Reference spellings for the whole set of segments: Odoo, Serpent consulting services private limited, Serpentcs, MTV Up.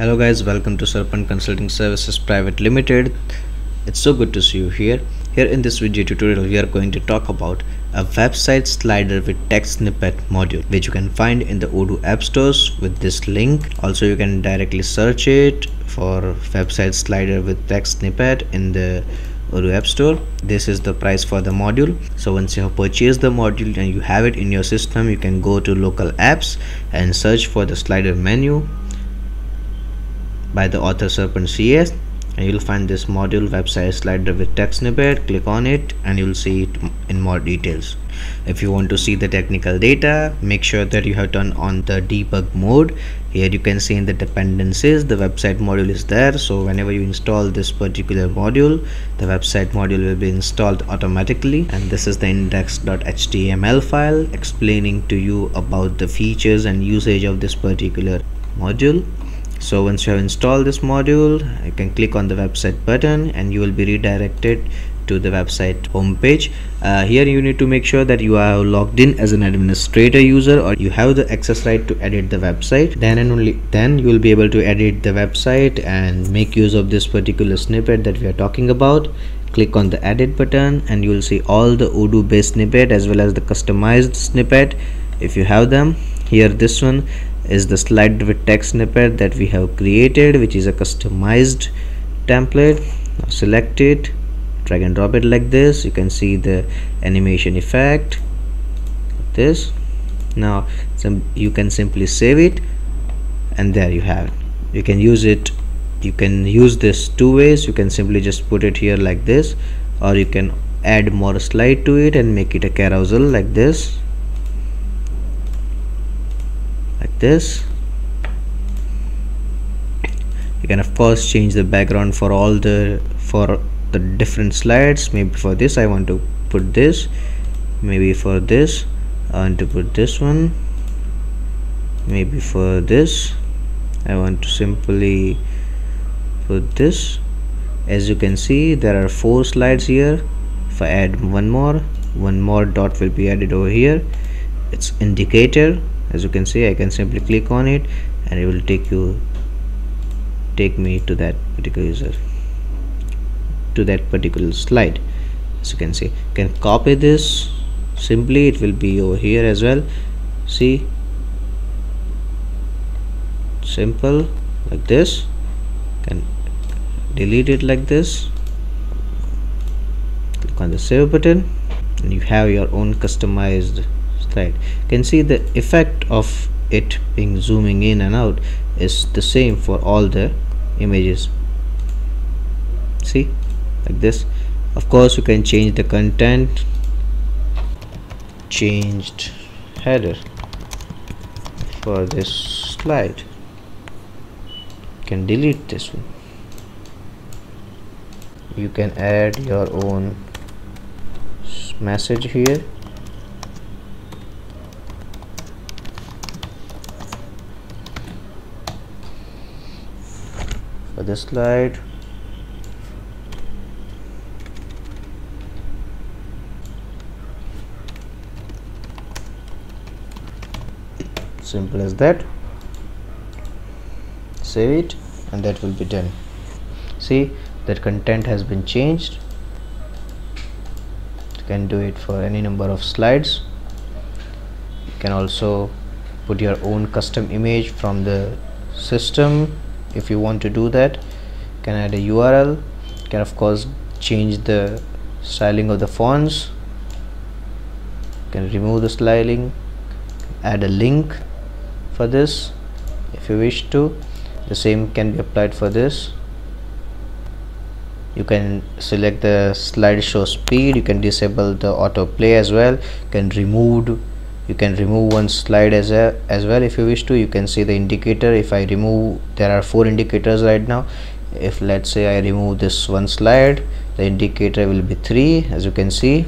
Hello guys, welcome to Serpent Consulting Services Private Limited. It's so good to see you here. In this video tutorial we are going to talk about a website slider with text snippet module, which you can find in the Odoo app stores with this link. Also you can directly search it for website slider with text snippet in the Odoo app store. This is the price for the module. So once you have purchased the module and you have it in your system, you can go to local apps and search for the slider menu by the author Serpent CS, and you'll find this module website slider with text snippet. Click on it and you'll see it in more details. If you want to see the technical data, make sure that you have turned on the debug mode. Here you can see in the dependencies the website module is there, so whenever you install this particular module, the website module will be installed automatically. And this is the index.html file explaining to you about the features and usage of this particular module. So once you have installed this module, you can click on the website button and you will be redirected to the website homepage. Here you need to make sure that you are logged in as an administrator user, or you have the access right to edit the website. Then and only then you will be able to edit the website and make use of this particular snippet that we are talking about. Click on the edit button and you will see all the Odoo based snippet as well as the customized snippet if you have them. Here this one is the slider with text snippet that we have created, which is a customized template. Now select it, drag and drop it like this. You can see the animation effect like this. Now you can simply save it and there you have it. You can use it, you can use this two ways. You can simply just put it here like this, or you can add more slide to it and make it a carousel like this. You can of course change the background for all the different slides. Maybe for this I want to put this, maybe for this I want to put this one, maybe for this I want to simply put this. As you can see, there are four slides here. If I add one more dot will be added over here. It's indicator. As you can see, I can simply click on it and it will take me to that particular slide. As you can see, you can copy this simply, it will be over here as well. See, simple like this. You can delete it like this. Click on the save button and you have your own customized slide. You can see the effect of it being zooming in and out is the same for all the images. See, like this. Of course you can change the content, changed header for this slide. You can delete this one. You can add your own message here. This slide simple as that. Save it and that will be done. See, that content has been changed. You can do it for any number of slides. You can also put your own custom image from the system. If you want to do that, you can add a URL. You can of course change the styling of the fonts. You can remove the styling, add a link for this if you wish to. The same can be applied for this. You can select the slideshow speed. You can disable the autoplay as well. You can remove one slide as well if you wish to. You can see the indicator. If I remove, there are four indicators right now. If let's say I remove this one slide, the indicator will be 3, as you can see.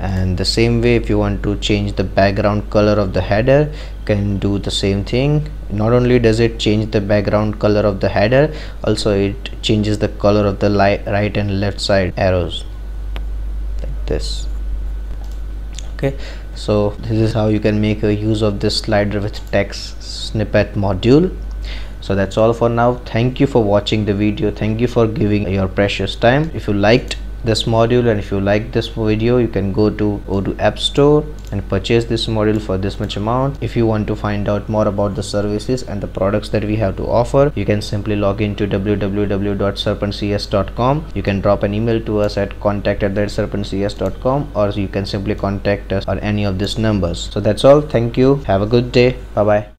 And the same way, if you want to change the background color of the header, you can do the same thing. Not only does it change the background color of the header, also it changes the color of the right and left side arrows like this. Okay, so this is how you can make a use of this slider with text snippet module. So that's all for now. Thank you for watching the video. Thank you for giving your precious time. If you liked this module and if you like this video, you can go to Odoo App Store and purchase this module for this much amount. If you want to find out more about the services and the products that we have to offer, you can simply log into www.serpentcs.com. you can drop an email to us at contact@serpentcs.com, or you can simply contact us on any of these numbers. So that's all. Thank you. Have a good day. Bye bye.